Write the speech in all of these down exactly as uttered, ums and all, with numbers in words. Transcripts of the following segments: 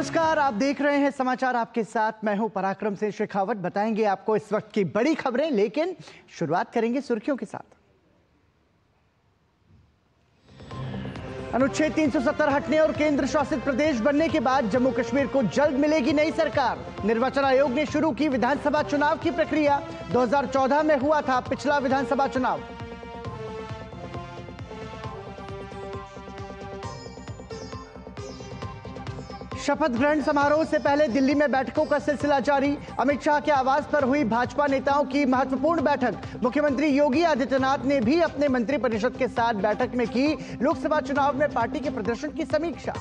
नमस्कार, आप देख रहे हैं समाचार आपके साथ, मैं हूं पराक्रम शेखावत। बताएंगे आपको इस वक्त की बड़ी खबरें, लेकिन शुरुआत करेंगे सुर्खियों के साथ। अनुच्छेद तीन सौ सत्तर हटने और केंद्र शासित प्रदेश बनने के बाद जम्मू कश्मीर को जल्द मिलेगी नई सरकार। निर्वाचन आयोग ने शुरू की विधानसभा चुनाव की प्रक्रिया। दो हजार चौदह में हुआ था पिछला विधानसभा चुनाव। शपथ ग्रहण समारोह से पहले दिल्ली में बैठकों का सिलसिला जारी। अमित शाह के आवास पर हुई भाजपा नेताओं की महत्वपूर्ण बैठक। मुख्यमंत्री योगी आदित्यनाथ ने भी अपने मंत्रिपरिषद के साथ बैठक में की लोकसभा चुनाव में पार्टी के प्रदर्शन की समीक्षा।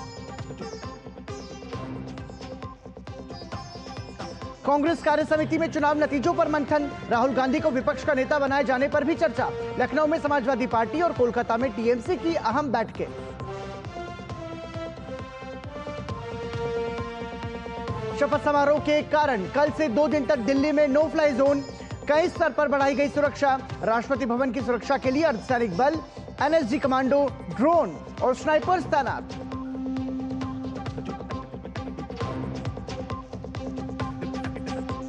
कांग्रेस कार्य समिति में चुनाव नतीजों पर मंथन। राहुल गांधी को विपक्ष का नेता बनाए जाने पर भी चर्चा। लखनऊ में समाजवादी पार्टी और कोलकाता में टीएमसी की अहम बैठकें। शपथ समारोह के कारण कल से दो दिन तक दिल्ली में नो फ्लाई जोन। कई स्तर पर बढ़ाई गई सुरक्षा। राष्ट्रपति भवन की सुरक्षा के लिए अर्धसैनिक बल, एनएसजी कमांडो, ड्रोन और स्नाइपर्स तैनात।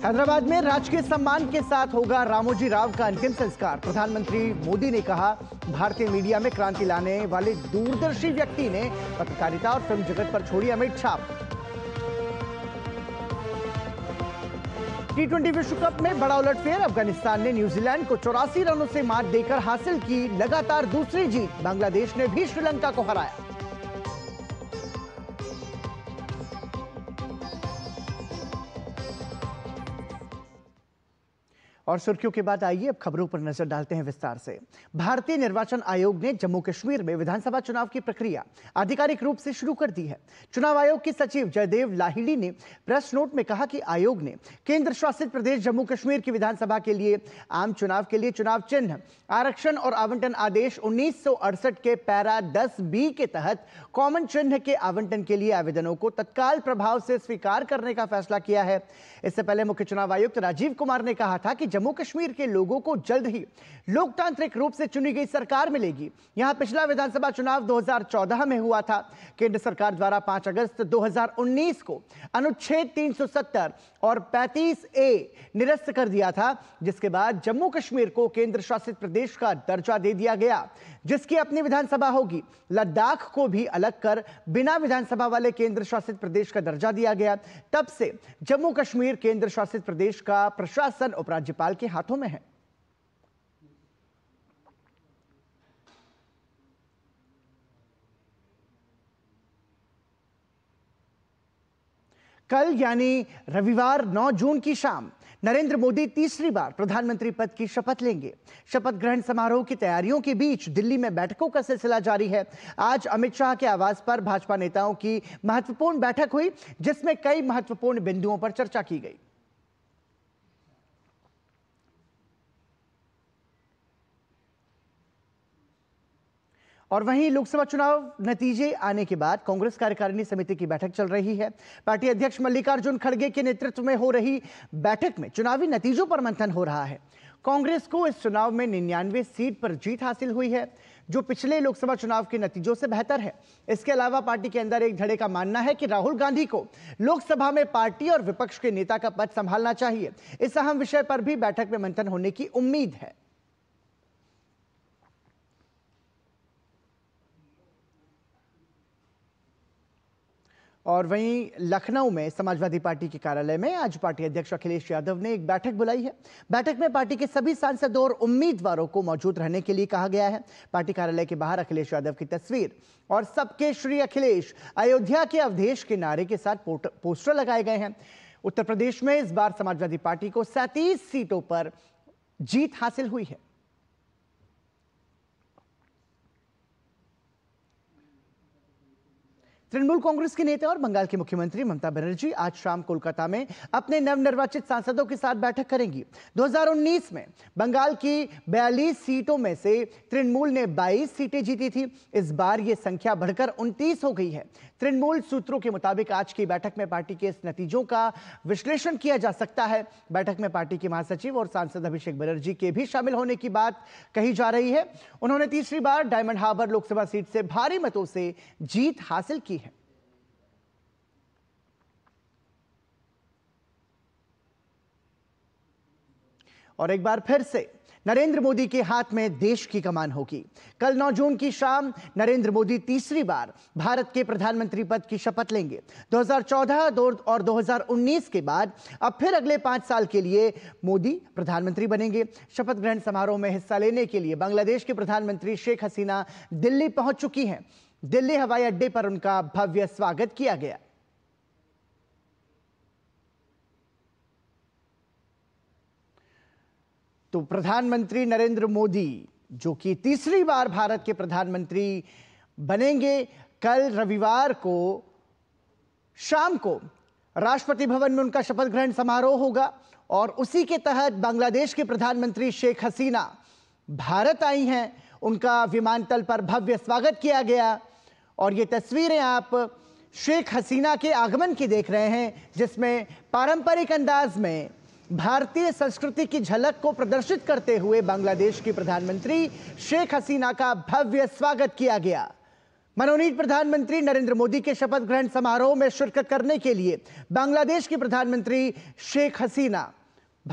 हैदराबाद में राजकीय सम्मान के साथ होगा रामोजी राव का अंतिम संस्कार। प्रधानमंत्री मोदी ने कहा, भारतीय मीडिया में क्रांति लाने वाले दूरदर्शी व्यक्ति ने पत्रकारिता और फिल्म जगत पर छोड़ी अमिट छाप। टी ट्वेंटी विश्व कप में बड़ा उलटफेर। अफगानिस्तान ने न्यूजीलैंड को चौरासी रनों से मात देकर हासिल की लगातार दूसरी जीत। बांग्लादेश ने भी श्रीलंका को हराया। और सुर्खियों के बाद आइए अब खबरों पर नजर डालते हैं विस्तार से। भारतीय निर्वाचन आयोग ने जम्मू कश्मीर में विधानसभा चुनाव की प्रक्रिया आधिकारिक रूप से शुरू कर दी है। चुनाव आयोग के सचिव जयदेव लाहिडी ने प्रेस नोट में कहा कि आयोग ने केंद्र शासित प्रदेश जम्मू कश्मीर की विधानसभा के लिए आम चुनाव के लिए चुनाव चिन्ह, आरक्षण और आवंटन आदेश उन्नीस सौ अड़सठ के पैरा दस बी के तहत कॉमन चिन्ह के आवंटन के लिए आवेदनों को तत्काल प्रभाव से स्वीकार करने का फैसला किया है। इससे पहले मुख्य चुनाव आयुक्त राजीव कुमार ने कहा था कि जम्मू कश्मीर के लोगों को जल्द ही लोकतांत्रिक रूप से चुनी गई सरकार मिलेगी। यहां पिछला विधानसभा चुनाव दो हजार चौदह में हुआ था। केंद्र सरकार द्वारा पांच अगस्त दो हजार उन्नीस को अनुच्छेद तीन सौ सत्तर और पैंतीस ए निरस्त कर दिया था, जिसके बाद जम्मू कश्मीर को केंद्र शासित प्रदेश का दर्जा दे दिया गया, जिसकी अपनी विधानसभा होगी। लद्दाख को भी अलग कर बिना विधानसभा वाले केंद्र शासित प्रदेश का दर्जा दिया गया। तब से जम्मू कश्मीर केंद्र शासित प्रदेश का प्रशासन उपराज्यपाल के हाथों में है। कल यानी रविवार नौ जून की शाम नरेंद्र मोदी तीसरी बार प्रधानमंत्री पद की शपथ लेंगे। शपथ ग्रहण समारोह की तैयारियों के बीच दिल्ली में बैठकों का सिलसिला जारी है। आज अमित शाह के आवास पर भाजपा नेताओं की महत्वपूर्ण बैठक हुई, जिसमें कई महत्वपूर्ण बिंदुओं पर चर्चा की गई। और वहीं लोकसभा चुनाव नतीजे आने के बाद कांग्रेस कार्यकारिणी समिति की बैठक चल रही है। पार्टी अध्यक्ष मल्लिकार्जुन खड़गे के नेतृत्व में हो रही बैठक में चुनावी नतीजों पर मंथन हो रहा है। कांग्रेस को इस चुनाव में निन्यानवे सीट पर जीत हासिल हुई है, जो पिछले लोकसभा चुनाव के नतीजों से बेहतर है। इसके अलावा पार्टी के अंदर एक धड़े का मानना है कि राहुल गांधी को लोकसभा में पार्टी और विपक्ष के नेता का पद संभालना चाहिए। इस अहम विषय पर भी बैठक में मंथन होने की उम्मीद है। और वहीं लखनऊ में समाजवादी पार्टी के कार्यालय में आज पार्टी अध्यक्ष अखिलेश यादव ने एक बैठक बुलाई है। बैठक में पार्टी के सभी सांसदों और उम्मीदवारों को मौजूद रहने के लिए कहा गया है। पार्टी कार्यालय के बाहर अखिलेश यादव की तस्वीर और सबके श्री अखिलेश, अयोध्या के अवधेश के नारे के साथ पोस्टर लगाए गए हैं। उत्तर प्रदेश में इस बार समाजवादी पार्टी को सैंतीस सीटों पर जीत हासिल हुई है। तृणमूल कांग्रेस के नेता और बंगाल की मुख्यमंत्री ममता बनर्जी आज शाम कोलकाता में अपने नवनिर्वाचित सांसदों के साथ बैठक करेंगी। दो हजार उन्नीस में बंगाल की बयालीस सीटों में से तृणमूल ने बाईस सीटें जीती थी। इस बार ये संख्या बढ़कर उनतीस हो गई है। तृणमूल सूत्रों के मुताबिक आज की बैठक में पार्टी के इस नतीजों का विश्लेषण किया जा सकता है। बैठक में पार्टी के महासचिव और सांसद अभिषेक बनर्जी के भी शामिल होने की बात कही जा रही है। उन्होंने तीसरी बार डायमंड हार्बर लोकसभा सीट से भारी मतों से जीत हासिल की। और एक बार फिर से नरेंद्र मोदी के हाथ में देश की कमान होगी। कल नौ जून की शाम नरेंद्र मोदी तीसरी बार भारत के प्रधानमंत्री पद की शपथ लेंगे। दो हज़ार चौदह और दो हज़ार उन्नीस के बाद अब फिर अगले पांच साल के लिए मोदी प्रधानमंत्री बनेंगे। शपथ ग्रहण समारोह में हिस्सा लेने के लिए बांग्लादेश के प्रधानमंत्री शेख हसीना दिल्ली पहुंच चुकी हैं। दिल्ली हवाई अड्डे पर उनका भव्य स्वागत किया गया। तो प्रधानमंत्री नरेंद्र मोदी, जो कि तीसरी बार भारत के प्रधानमंत्री बनेंगे, कल रविवार को शाम को राष्ट्रपति भवन में उनका शपथ ग्रहण समारोह होगा और उसी के तहत बांग्लादेश के प्रधानमंत्री शेख हसीना भारत आई हैं। उनका विमानतल पर भव्य स्वागत किया गया और ये तस्वीरें आप शेख हसीना के आगमन की देख रहे हैं, जिसमें पारंपरिक अंदाज में भारतीय संस्कृति की झलक को प्रदर्शित करते हुए बांग्लादेश की प्रधानमंत्री शेख हसीना का भव्य स्वागत किया गया। मनोनीत प्रधानमंत्री नरेंद्र मोदी के शपथ ग्रहण समारोह में शिरकत करने के लिए बांग्लादेश की प्रधानमंत्री शेख हसीना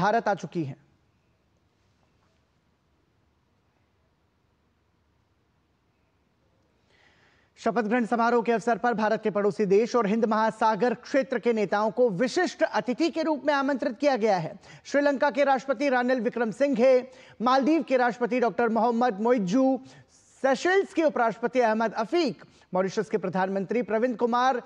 भारत आ चुकी हैं। शपथ ग्रहण समारोह के अवसर पर भारत के पड़ोसी देश और हिंद महासागर क्षेत्र के नेताओं को विशिष्ट अतिथि के रूप में आमंत्रित किया गया है। श्रीलंका के राष्ट्रपति रानिल विक्रम सिंघे, मालदीव के राष्ट्रपति डॉक्टर मोहम्मद मोइजू, सेशेल्स के उपराष्ट्रपति अहमद अफीक, मॉरिशस के प्रधानमंत्री प्रवीण कुमार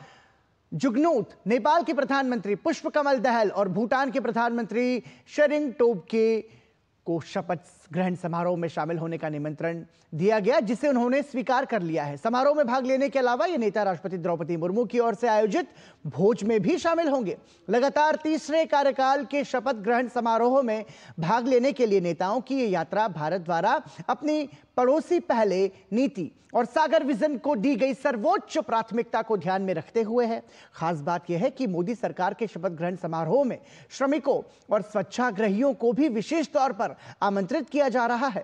जुगनूत, नेपाल के प्रधानमंत्री पुष्प कमल दहल और भूटान के प्रधानमंत्री शेरिंग टोब के को शपथ ग्रहण समारोह में शामिल होने का निमंत्रण दिया गया, जिसे उन्होंने स्वीकार कर लिया है। समारोह में भाग लेने के अलावा ये नेता राष्ट्रपति द्रौपदी मुर्मू की ओर से आयोजित भोज में भी शामिल होंगे। लगातार तीसरे कार्यकाल के शपथ ग्रहण समारोह में भाग लेने के लिए नेताओं की ये यात्रा भारत द्वारा अपनी पड़ोसी पहले नीति और सागर विजन को दी गई सर्वोच्च प्राथमिकता को ध्यान में रखते हुए है। खास बात यह है कि मोदी सरकार के शपथ ग्रहण समारोह में श्रमिकों और स्वच्छाग्रहियों को भी विशेष तौर पर आमंत्रित किया जा रहा है।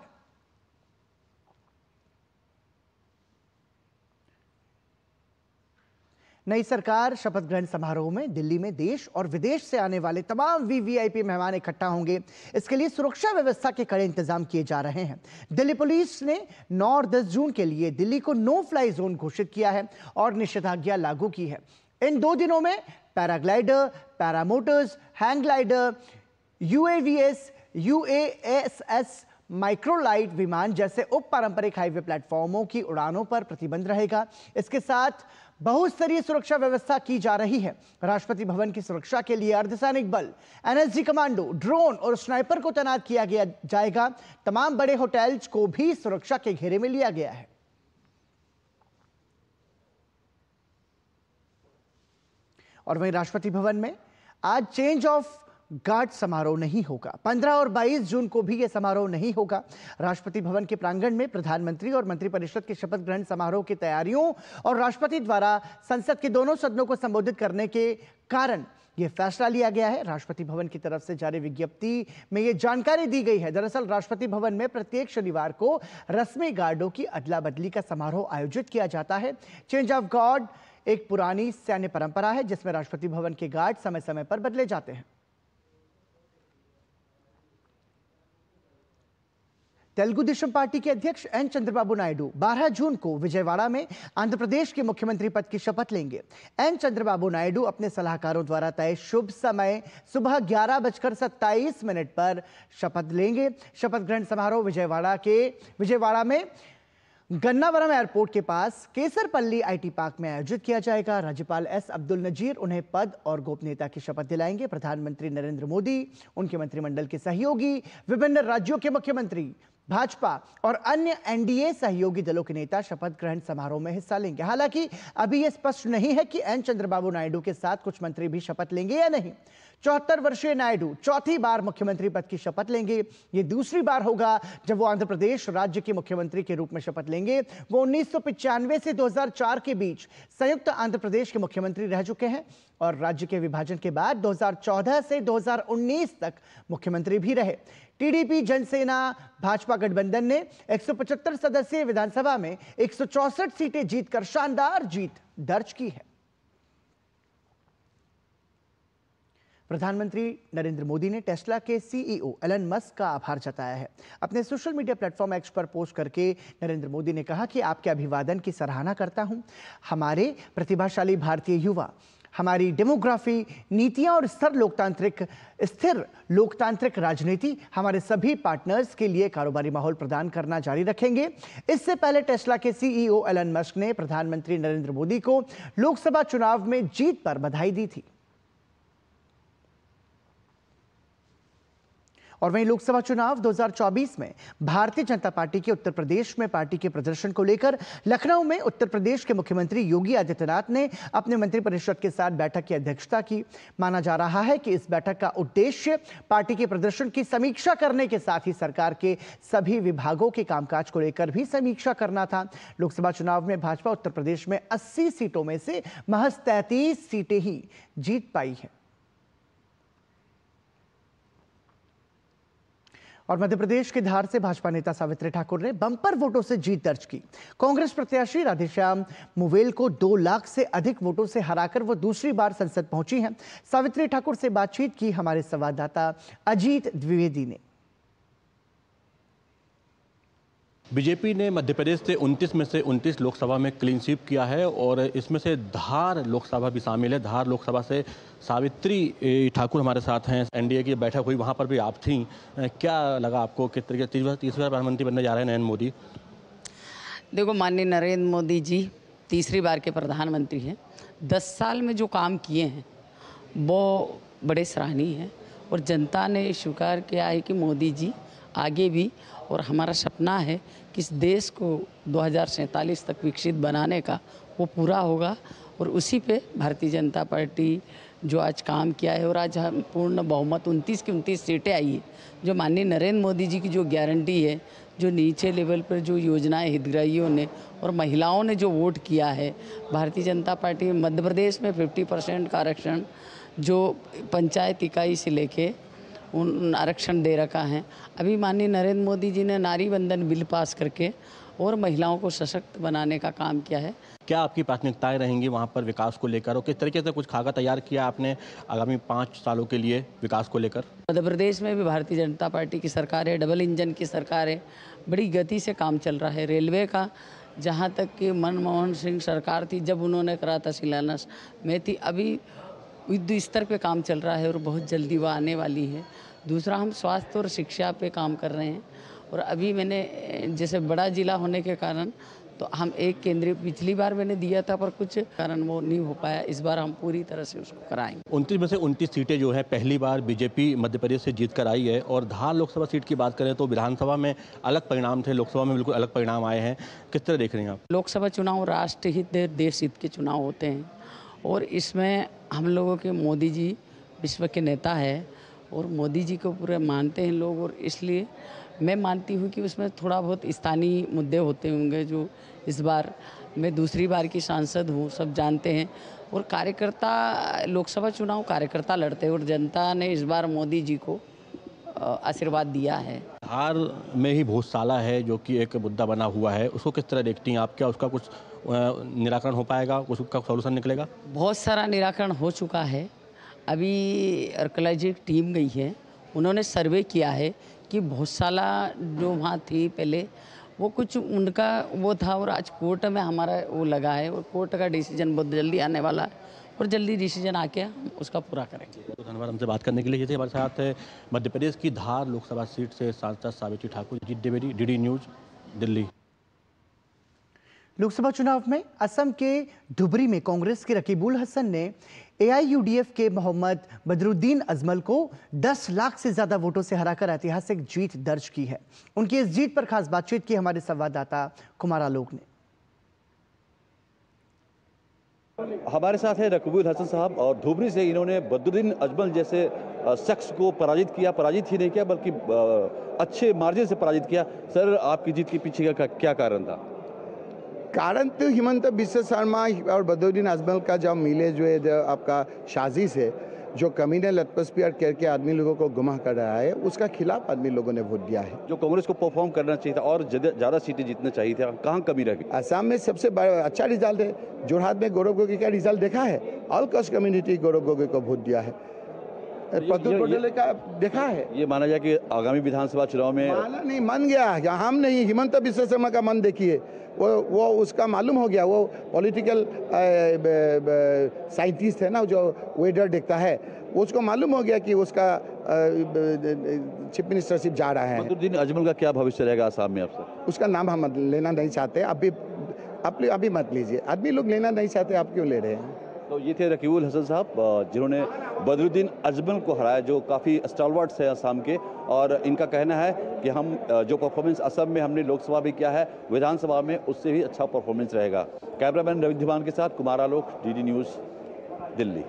नई सरकार शपथ ग्रहण समारोह में दिल्ली में देश और विदेश से आने वाले तमाम वीवीआईपी मेहमान इकट्ठा होंगे। इसके लिए सुरक्षा व्यवस्था के कड़े इंतजाम किए जा रहे हैं। दिल्ली पुलिस ने नौ और दस जून के लिए दिल्ली को नो फ्लाई जोन घोषित किया है और निषेधाज्ञा लागू की है। इन दो दिनों में paraglider, paramotors, hang glider, UAVs, UASs, microlight विमान जैसे उप पारंपरिक हाईवे प्लेटफॉर्मों की उड़ानों पर प्रतिबंध रहेगा। इसके साथ बहुस्तरीय सुरक्षा व्यवस्था की जा रही है। राष्ट्रपति भवन की सुरक्षा के लिए अर्धसैनिक बल, एनएसजी कमांडो, ड्रोन और स्नाइपर को तैनात किया गया जाएगा। तमाम बड़े होटल्स को भी सुरक्षा के घेरे में लिया गया है। और वहीं राष्ट्रपति भवन में आज चेंज ऑफ गार्ड समारोह नहीं होगा। पंद्रह और बाईस जून को भी यह समारोह नहीं होगा। राष्ट्रपति भवन के प्रांगण में प्रधानमंत्री और मंत्रिपरिषद के शपथ ग्रहण समारोह की तैयारियों और राष्ट्रपति द्वारा संसद के दोनों सदनों को संबोधित करने के कारण यह फैसला लिया गया है। राष्ट्रपति भवन की तरफ से जारी विज्ञप्ति में यह जानकारी दी गई है। दरअसल राष्ट्रपति भवन में प्रत्येक शनिवार को रस्मी गार्डों की अदला बदली का समारोह आयोजित किया जाता है। चेंज ऑफ गार्ड एक पुरानी सैन्य परंपरा है, जिसमें राष्ट्रपति भवन के गार्ड समय समय पर बदले जाते हैं। तेलुगु देशम पार्टी के अध्यक्ष एन चंद्रबाबू नायडू बारह जून को विजयवाड़ा में आंध्र प्रदेश के मुख्यमंत्री पद की शपथ लेंगे। एन चंद्रबाबू नायडू अपने सलाहकारों द्वारा तय शुभ समय सुबह ग्यारह बजकर सत्ताईस मिनट पर शपथ लेंगे। शपथ ग्रहण समारोह विजयवाड़ा के विजयवाड़ा में गन्नावरम एयरपोर्ट के पास केसरपल्ली आईटी पार्क में आयोजित किया जाएगा। राज्यपाल एस अब्दुल नजीर उन्हें पद और गोपनीयता की शपथ दिलाएंगे। प्रधानमंत्री नरेंद्र मोदी, उनके मंत्रिमंडल के सहयोगी, विभिन्न राज्यों के मुख्यमंत्री, भाजपा और अन्य एनडीए सहयोगी दलों के नेता शपथ ग्रहण समारोह में हिस्सा लेंगे। हालांकि अभी यह स्पष्ट नहीं है कि एन चंद्रबाबू नायडू के साथ कुछ मंत्री भी शपथ लेंगे या नहीं। चौहत्तर वर्षीय नायडू चौथी बार मुख्यमंत्री पद की शपथ लेंगे। ये दूसरी बार होगा जब वो आंध्र प्रदेश राज्य के मुख्यमंत्री के रूप में शपथ लेंगे। वो उन्नीस सौ पचानवे से दो हजार चार के बीच संयुक्त आंध्र प्रदेश के मुख्यमंत्री रह चुके हैं और राज्य के विभाजन के बाद दो हजार चौदह से दो हजार उन्नीस तक मुख्यमंत्री भी रहे। टीडीपी जनसेना भाजपा गठबंधन ने एक सौ पचहत्तर सदस्यीय विधानसभा में एक सौ चौंसठ सीटें जीतकर शानदार जीत दर्ज की है। प्रधानमंत्री नरेंद्र मोदी ने टेस्ला के सीईओ एलन मस्क का आभार जताया है। अपने सोशल मीडिया प्लेटफॉर्म एक्स पर पोस्ट करके नरेंद्र मोदी ने कहा कि आपके अभिवादन की सराहना करता हूं। हमारे प्रतिभाशाली भारतीय युवा, हमारी डेमोग्राफी, नीतियां और स्थिर लोकतांत्रिक स्थिर लोकतांत्रिक राजनीति हमारे सभी पार्टनर्स के लिए कारोबारी माहौल प्रदान करना जारी रखेंगे। इससे पहले टेस्ला के सीईओ एलन मस्क ने प्रधानमंत्री नरेंद्र मोदी को लोकसभा चुनाव में जीत पर बधाई दी थी। और वहीं लोकसभा चुनाव दो हज़ार चौबीस में भारतीय जनता पार्टी के उत्तर प्रदेश में पार्टी के प्रदर्शन को लेकर लखनऊ में उत्तर प्रदेश के मुख्यमंत्री योगी आदित्यनाथ ने अपने मंत्रिपरिषद के साथ बैठक की अध्यक्षता की। माना जा रहा है कि इस बैठक का उद्देश्य पार्टी के प्रदर्शन की समीक्षा करने के साथ ही सरकार के सभी विभागों के कामकाज को लेकर भी समीक्षा करना था। लोकसभा चुनाव में भाजपा उत्तर प्रदेश में अस्सी सीटों में से महज तैंतीस सीटें ही जीत पाई है। और मध्य प्रदेश के धार से भाजपा नेता सावित्री ठाकुर ने बंपर वोटों से जीत दर्ज की। कांग्रेस प्रत्याशी राधेश्याम मुवेल को दो लाख से अधिक वोटों से हराकर वो दूसरी बार संसद पहुंची हैं। सावित्री ठाकुर से बातचीत की हमारे संवाददाता अजीत द्विवेदी ने। बीजेपी ने मध्य प्रदेश से उनतीस में से उनतीस लोकसभा में क्लीन स्वीप किया है और इसमें से धार लोकसभा भी शामिल है। धार लोकसभा से सावित्री ठाकुर हमारे साथ हैं। एनडीए की बैठक हुई, वहां पर भी आप थीं, क्या लगा आपको? किस तरीके तीसरा तीसरा प्रधानमंत्री बनने जा रहे हैं नरेंद्र मोदी? देखो, माननीय नरेंद्र मोदी जी तीसरी बार के प्रधानमंत्री हैं। दस साल में जो काम किए हैं वो बड़े सराहनीय हैं और जनता ने स्वीकार किया है कि मोदी जी आगे भी, और हमारा सपना है कि इस देश को दो हज़ार सैंतालीस तक विकसित बनाने का, वो पूरा होगा। और उसी पे भारतीय जनता पार्टी जो आज काम किया है और आज हम पूर्ण बहुमत उनतीस की उनतीस सीटें आई है, जो माननीय नरेंद्र मोदी जी की जो गारंटी है, जो नीचे लेवल पर जो योजनाएं हितग्राहियों ने और महिलाओं ने जो वोट किया है। भारतीय जनता पार्टी मध्य प्रदेश में फिफ्टी परसेंट का आरक्षण जो पंचायत इकाई से लेके उन आरक्षण दे रखा है। अभी माननीय नरेंद्र मोदी जी ने नारी बंधन बिल पास करके और महिलाओं को सशक्त बनाने का काम किया है। क्या आपकी प्राथमिकताएं रहेंगी वहां पर विकास को लेकर, और किस तरीके से कुछ खाका तैयार किया आपने आगामी पाँच सालों के लिए विकास को लेकर? मध्य प्रदेश में भी भारतीय जनता पार्टी की सरकार है, डबल इंजन की सरकार है, बड़ी गति से काम चल रहा है। रेलवे का जहाँ तक कि मनमोहन सिंह सरकार थी, जब उन्होंने करा था शिलान्यास में थी, अभी युद्ध स्तर पे काम चल रहा है और बहुत जल्दी वह आने वाली है। दूसरा, हम स्वास्थ्य और शिक्षा पे काम कर रहे हैं। और अभी मैंने जैसे बड़ा ज़िला होने के कारण तो हम एक केंद्रीय पिछली बार मैंने दिया था, पर कुछ कारण वो नहीं हो पाया। इस बार हम पूरी तरह से उसको कराएंगे। उनतीस में से उनतीस सीटें जो है पहली बार बीजेपी मध्य प्रदेश से जीत कर आई है। और धार लोकसभा सीट की बात करें तो विधानसभा में अलग परिणाम थे, लोकसभा में बिल्कुल अलग परिणाम आए हैं। किस तरह देख रहे हैं आप? लोकसभा चुनाव राष्ट्र हित, देश हित के चुनाव होते हैं और इसमें हम लोगों के मोदी जी विश्व के नेता है और मोदी जी को पूरे मानते हैं लोग। और इसलिए मैं मानती हूँ कि उसमें थोड़ा बहुत स्थानीय मुद्दे होते होंगे, जो इस बार मैं दूसरी बार की सांसद हूँ, सब जानते हैं। और कार्यकर्ता, लोकसभा चुनाव कार्यकर्ता लड़ते हैं और जनता ने इस बार मोदी जी को आशीर्वाद दिया है। धार में ही भोजशाला है जो कि एक मुद्दा बना हुआ है, उसको किस तरह देखती हैं आप? क्या उसका कुछ निराकरण हो पाएगा, कुछ उसका सोल्यूशन निकलेगा? बहुत सारा निराकरण हो चुका है। अभी आर्कियोलॉजी टीम गई है, उन्होंने सर्वे किया है कि भोजशाला जो वहाँ थी पहले, वो कुछ उनका वो था और आज कोर्ट में हमारा वो लगा है और कोर्ट का डिसीजन बहुत जल्दी आने वाला है और जल्दी डिसीजन आके हम उसका पूरा करेंगे। तो धन्यवाद हमसे बात करने के लिए। ये थे हमारे साथ मध्य प्रदेश की धार लोकसभा सीट से सांसद सावित्री ठाकुर। Ajit Dwivedi, DD news, Delhi. लोकसभा चुनाव में असम के धुबरी में कांग्रेस के रकीबुल हसन ने एआईयूडीएफ के मोहम्मद बद्रुद्दीन अजमल को दस लाख से ज्यादा वोटों से हराकर ऐतिहासिक जीत दर्ज की है। उनकी इस जीत पर खास बातचीत की हमारे संवाददाता कुमार आलोक ने। हमारे साथ है रकीबुल हसन साहब और धुबरी से इन्होंने बद्रुद्दीन अजमल जैसे शख्स को पराजित किया। पराजित ही नहीं किया बल्कि अच्छे मार्जिन से पराजित किया। सर, आपकी जीत के पीछे का क्या कारण था? कारण तो हिमंत बिस्वा शर्मा और बद्रुद्दीन अजमल का जब मिले जो है जो आपका साजिश है, जो कम्युनल एटमॉस्फेयर करके आदमी लोगों को गुमराह कर रहा है, उसका खिलाफ आदमी लोगों ने वोट दिया है। जो कांग्रेस को परफॉर्म करना चाहिए था और ज़्यादा सीटें जीतना चाहिए था, कहाँ कमी रह गई? असम में सबसे बड़ा अच्छा रिजल्ट है। जोरहाट में गौरव गोगे का रिजल्ट देखा है, all caste community Gaurav Gogoi को वोट दिया है। प्रद्युत पटेल का देखा है। ये माना जाए कि आगामी विधानसभा चुनाव में माना नहीं मान गया या हम नहीं, हिमंत बिस्वा शर्मा का मन देखिए, वो वो उसका मालूम हो गया, वो पॉलिटिकल साइंटिस्ट है ना जो वेदर देखता है, उसको मालूम हो गया कि उसका चीफ मिनिस्टरशिप जा रहा है। बद्रुद्दीन अजमल का क्या भविष्य रहेगा आसाम में? आपसे उसका नाम हम लेना नहीं चाहते, अभी अभी अभी मत लीजिए, आदमी लोग लेना नहीं चाहते, आप क्यों ले रहे हैं? तो ये थे रकीबुल हसन साहब जिन्होंने बद्रुद्दीन अजमल को हराया, जो काफ़ी स्टालवर्ट्स हैं असम के, और इनका कहना है कि हम जो परफॉर्मेंस असम में हमने लोकसभा में किया है, विधानसभा में उससे भी अच्छा परफॉर्मेंस रहेगा। कैमरामैन रवि धीमान के साथ कुमार आलोक, डीडी न्यूज़, दिल्ली।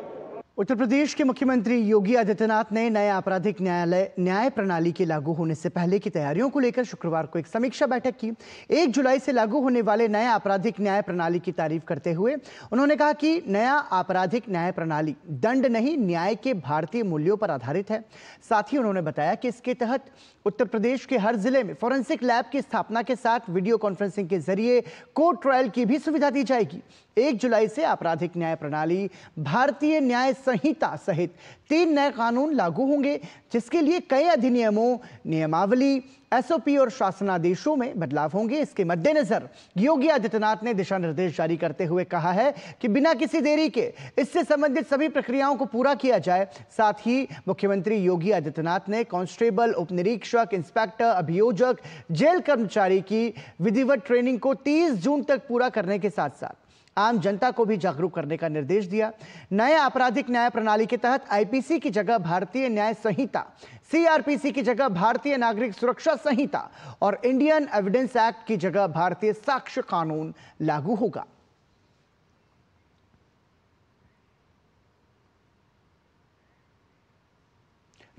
उत्तर प्रदेश के मुख्यमंत्री योगी आदित्यनाथ ने नए आपराधिक न्यायालय न्याय प्रणाली के लागू होने से पहले की तैयारियों को लेकर शुक्रवार को एक समीक्षा बैठक की। एक जुलाई से लागू होने वाले नए आपराधिक न्याय प्रणाली की तारीफ करते हुए उन्होंने कहा कि नया आपराधिक न्याय प्रणाली दंड नहीं, न्याय के भारतीय मूल्यों पर आधारित है। साथ ही उन्होंने बताया कि इसके तहत उत्तर प्रदेश के हर जिले में फॉरेंसिक लैब की स्थापना के साथ वीडियो कॉन्फ्रेंसिंग के जरिए कोर्ट ट्रायल की भी सुविधा दी जाएगी। एक जुलाई से आपराधिक न्याय प्रणाली, भारतीय न्याय संहिता सहित तीन नए कानून लागू होंगे, जिसके लिए कई अधिनियमों, नियमावली, एसओपी और शासनादेशों में बदलाव होंगे। इसके मद्देनजर योगी आदित्यनाथ ने दिशा निर्देश जारी करते हुए कहा है कि बिना किसी देरी के इससे संबंधित सभी प्रक्रियाओं को पूरा किया जाए। साथ ही मुख्यमंत्री योगी आदित्यनाथ ने कांस्टेबल, उप निरीक्षक, इंस्पेक्टर, अभियोजक, जेल कर्मचारी की विधिवत ट्रेनिंग को तीस जून तक पूरा करने के साथ साथ आम जनता को भी जागरूक करने का निर्देश दिया। नए आपराधिक न्याय प्रणाली के तहत आईपीसी की जगह भारतीय न्याय संहिता, सीआरपीसी की जगह भारतीय नागरिक सुरक्षा संहिता और इंडियन एविडेंस एक्ट की जगह भारतीय साक्ष्य कानून लागू होगा।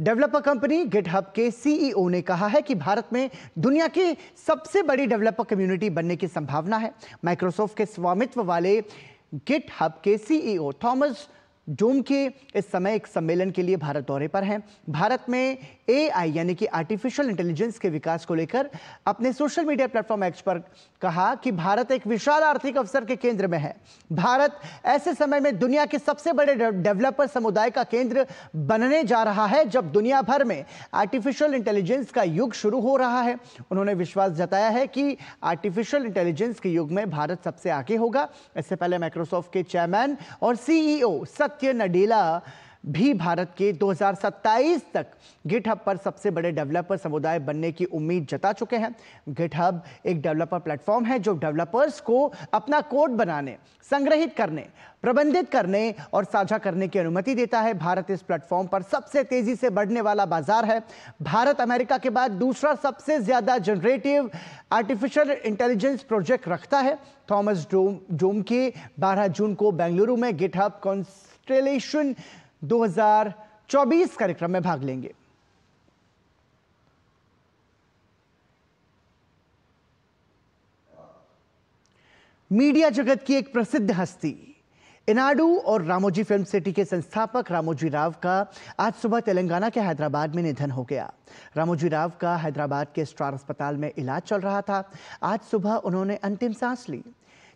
डेवलपर कंपनी गिटहब के सीईओ ने कहा है कि भारत में दुनिया की सबसे बड़ी डेवलपर कम्युनिटी बनने की संभावना है। माइक्रोसॉफ्ट के स्वामित्व वाले गिटहब के सीईओ थॉमस जूम के इस समय एक सम्मेलन के लिए भारत दौरे पर हैं। भारत में एआई यानी कि आर्टिफिशियल इंटेलिजेंस के विकास को लेकर अपने सोशल मीडिया प्लेटफॉर्म एक्स पर कहा कि भारत एक विशाल आर्थिक अवसर के केंद्र में है। भारत ऐसे समय में दुनिया के सबसे बड़े डेवलपर समुदाय का केंद्र बनने जा रहा है, जब दुनिया भर में आर्टिफिशियल इंटेलिजेंस का युग शुरू हो रहा है। उन्होंने विश्वास जताया है कि आर्टिफिशियल इंटेलिजेंस के युग में भारत सबसे आगे होगा। इससे पहले माइक्रोसॉफ्ट के चेयरमैन और सीईओ सत्य नडेला भी भारत के दो हज़ार सत्ताईस तक गिटहब पर सबसे बड़े डेवलपर समुदाय बनने की उम्मीद जता चुके हैं। गिटहब एक डेवलपर प्लेटफॉर्म है जो डेवलपर्स को अपना कोड बनाने, संग्रहित करने, प्रबंधित करने और साझा करने की अनुमति देता है। भारत इस प्लेटफॉर्म पर सबसे तेजी से बढ़ने वाला बाजार है। भारत अमेरिका के बाद दूसरा सबसे ज्यादा जनरेटिव आर्टिफिशियल इंटेलिजेंस प्रोजेक्ट रखता है। थॉमस जोम के बारह जून को बेंगलुरु में गिटहब कॉन्स्टेलेशन दो हज़ार चौबीस कार्यक्रम में भाग लेंगे। मीडिया जगत की एक प्रसिद्ध हस्ती, एनाडू और रामोजी फिल्म सिटी के संस्थापक रामोजी राव का आज सुबह तेलंगाना के हैदराबाद में निधन हो गया। रामोजी राव का हैदराबाद के स्टार अस्पताल में इलाज चल रहा था। आज सुबह उन्होंने अंतिम सांस ली।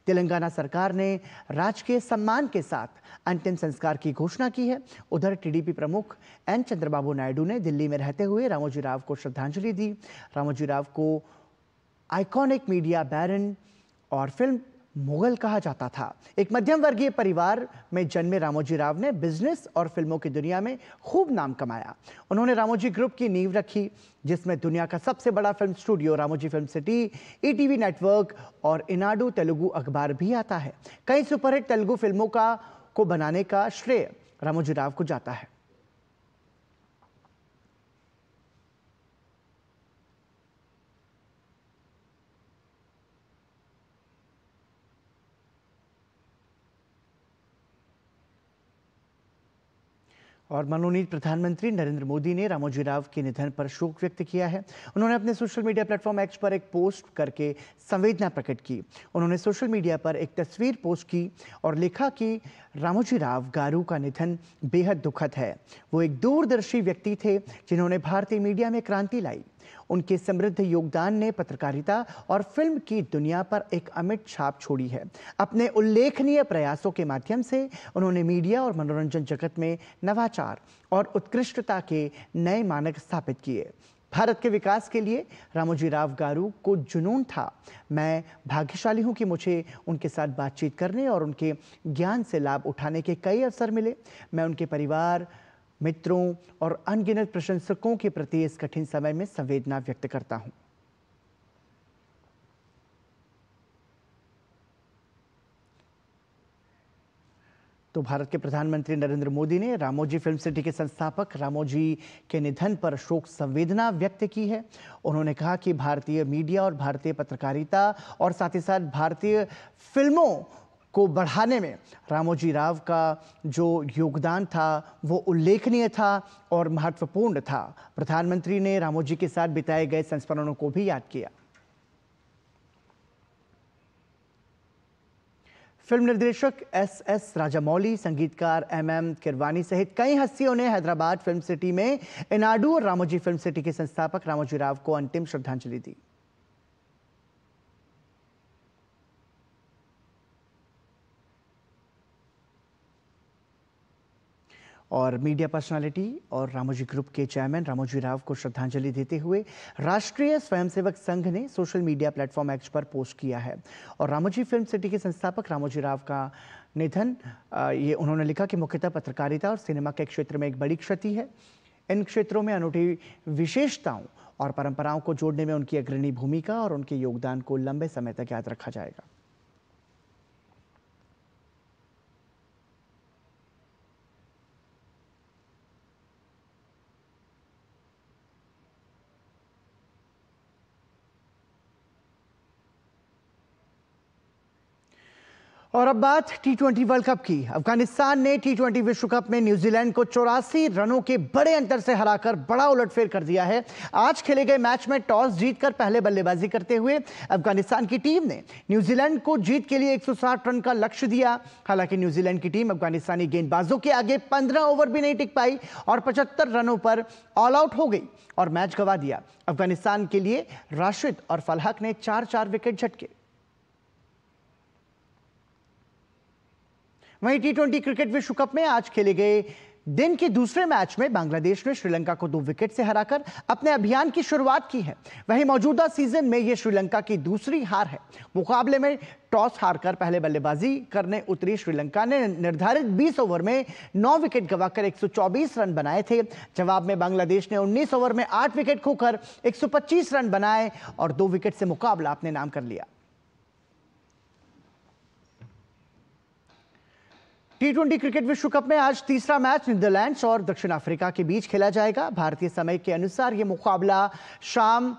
तेलंगाना सरकार ने राजकीय सम्मान के साथ अंतिम संस्कार की घोषणा की है। उधर टीडीपी प्रमुख एन चंद्रबाबू नायडू ने दिल्ली में रहते हुए रामोजी राव को श्रद्धांजलि दी। रामोजी राव को आइकॉनिक मीडिया बैरन और फिल्म मुगल कहा जाता था। एक मध्यम वर्गीय परिवार में जन्मे रामोजी राव ने बिजनेस और फिल्मों की दुनिया में खूब नाम कमाया। उन्होंने रामोजी ग्रुप की नींव रखी, जिसमें दुनिया का सबसे बड़ा film studio Ramoji film city, ETV network और इनाडू तेलुगु अखबार भी आता है। कई सुपरहिट तेलुगु फिल्मों का को बनाने का श्रेय रामोजी राव को जाता है। और माननीय प्रधानमंत्री नरेंद्र मोदी ने रामोजी राव के निधन पर शोक व्यक्त किया है। उन्होंने अपने सोशल मीडिया प्लेटफॉर्म एक्स पर एक पोस्ट करके संवेदना प्रकट की। उन्होंने सोशल मीडिया पर एक तस्वीर पोस्ट की और लिखा कि रामोजी राव गारू का निधन बेहद दुखद है। वो एक दूरदर्शी व्यक्ति थे जिन्होंने भारतीय मीडिया में क्रांति लाई। उनके समृद्ध योगदान ने पत्रकारिता और फिल्म की दुनिया पर एक अमिट छाप छोड़ी है। अपने उल्लेखनीय प्रयासों के माध्यम से उन्होंने मीडिया और मनोरंजन जगत में नवाचार और उत्कृष्टता के नए मानक स्थापित किए। भारत के विकास के लिए रामोजी राव गारू को जुनून था। मैं भाग्यशाली हूं कि मुझे उनके साथ बातचीत करने और उनके ज्ञान से लाभ उठाने के कई अवसर मिले। मैं उनके परिवार, मित्रों और अनगिनत प्रशंसकों के प्रति इस कठिन समय में संवेदना व्यक्त करता हूं। तो भारत के प्रधानमंत्री नरेंद्र मोदी ने रामोजी फिल्म सिटी के संस्थापक रामोजी के निधन पर शोक संवेदना व्यक्त की है। उन्होंने कहा कि भारतीय मीडिया और भारतीय पत्रकारिता और साथ ही साथ भारतीय फिल्मों को बढ़ाने में रामोजी राव का जो योगदान था वो उल्लेखनीय था और महत्वपूर्ण था। प्रधानमंत्री ने रामोजी के साथ बिताए गए संस्मरणों को भी याद किया। फिल्म निर्देशक एस एस राजामौली, संगीतकार एम एम किरवानी सहित कई हस्तियों ने हैदराबाद फिल्म सिटी में एनाडू और रामोजी फिल्म सिटी के संस्थापक रामोजी राव को अंतिम श्रद्धांजलि दी। और मीडिया पर्सनालिटी और रामोजी ग्रुप के चेयरमैन रामोजी राव को श्रद्धांजलि देते हुए राष्ट्रीय स्वयंसेवक संघ ने सोशल मीडिया प्लेटफॉर्म एक्स पर पोस्ट किया है। और रामोजी फिल्म सिटी के संस्थापक रामोजी राव का निधन, ये उन्होंने लिखा कि मुख्यतः पत्रकारिता और सिनेमा के क्षेत्र में एक बड़ी क्षति है। इन क्षेत्रों में अनूठी विशेषताओं और परंपराओं को जोड़ने में उनकी अग्रणी भूमिका और उनके योगदान को लंबे समय तक याद रखा जाएगा। और अब बात टी ट्वेंटी वर्ल्ड कप की। अफगानिस्तान ने टी ट्वेंटी विश्व कप में न्यूजीलैंड को चौरासी रनों के बड़े अंतर से हराकर बड़ा उलटफेर कर दिया है। आज खेले गए मैच में टॉस जीतकर पहले बल्लेबाजी करते हुए अफगानिस्तान की टीम ने न्यूजीलैंड को जीत के लिए एक सौ साठ रन का लक्ष्य दिया। हालांकि न्यूजीलैंड की टीम अफगानिस्तानी गेंदबाजों के आगे पंद्रह ओवर भी नहीं टिक पाई और पचहत्तर रनों पर ऑल आउट हो गई और मैच गंवा दिया। अफगानिस्तान के लिए राशिद और फलहक ने चार चार विकेट झटके। वहीं टी ट्वेंटी क्रिकेट विश्व कप में आज खेले गए दिन के दूसरे मैच में बांग्लादेश ने श्रीलंका को दो विकेट से हराकर अपने अभियान की शुरुआत की है। वहीं मौजूदा सीजन में यह श्रीलंका की दूसरी हार है। मुकाबले में टॉस हारकर पहले बल्लेबाजी करने उतरी श्रीलंका ने निर्धारित बीस ओवर में नौ विकेट गंवाकर एक सौ चौबीस रन बनाए थे। जवाब में बांग्लादेश ने उन्नीस ओवर में आठ विकेट खोकर एक सौ पच्चीस रन बनाए और दो विकेट से मुकाबला अपने नाम कर लिया। टी ट्वेंटी क्रिकेट विश्व कप में आज तीसरा मैच नीदरलैंड्स और दक्षिण अफ्रीका के बीच खेला जाएगा। भारतीय समय के अनुसार यह मुकाबला शाम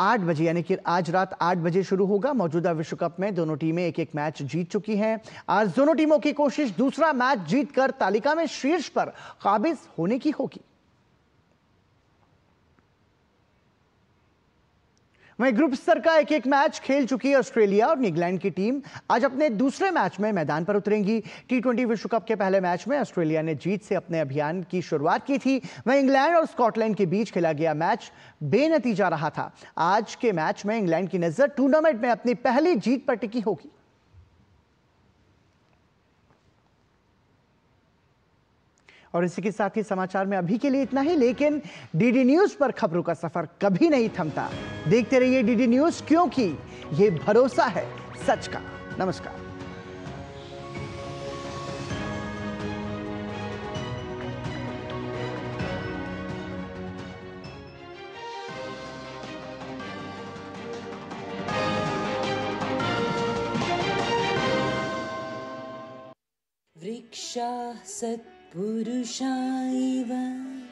आठ बजे यानी कि आज रात आठ बजे शुरू होगा। मौजूदा विश्व कप में दोनों टीमें एक एक मैच जीत चुकी हैं। आज दोनों टीमों की कोशिश दूसरा मैच जीतकर तालिका में शीर्ष पर काबिज होने की होगी। वहीं ग्रुप स्तर का एक एक मैच खेल चुकी है ऑस्ट्रेलिया और न्यूजीलैंड की टीम आज अपने दूसरे मैच में मैदान पर उतरेंगी। टी ट्वेंटी विश्व कप के पहले मैच में ऑस्ट्रेलिया ने जीत से अपने अभियान की शुरुआत की थी। वहीं इंग्लैंड और स्कॉटलैंड के बीच खेला गया मैच बेनतीजा रहा था। आज के मैच में इंग्लैंड की नजर टूर्नामेंट में अपनी पहली जीत पर टिकी होगी। और इसी के साथ ही समाचार में अभी के लिए इतना ही, लेकिन डीडी न्यूज पर खबरों का सफर कभी नहीं थमता। देखते रहिए डीडी न्यूज, क्योंकि ये भरोसा है सच का। नमस्कार। वृक्षा सत् पुरुषायव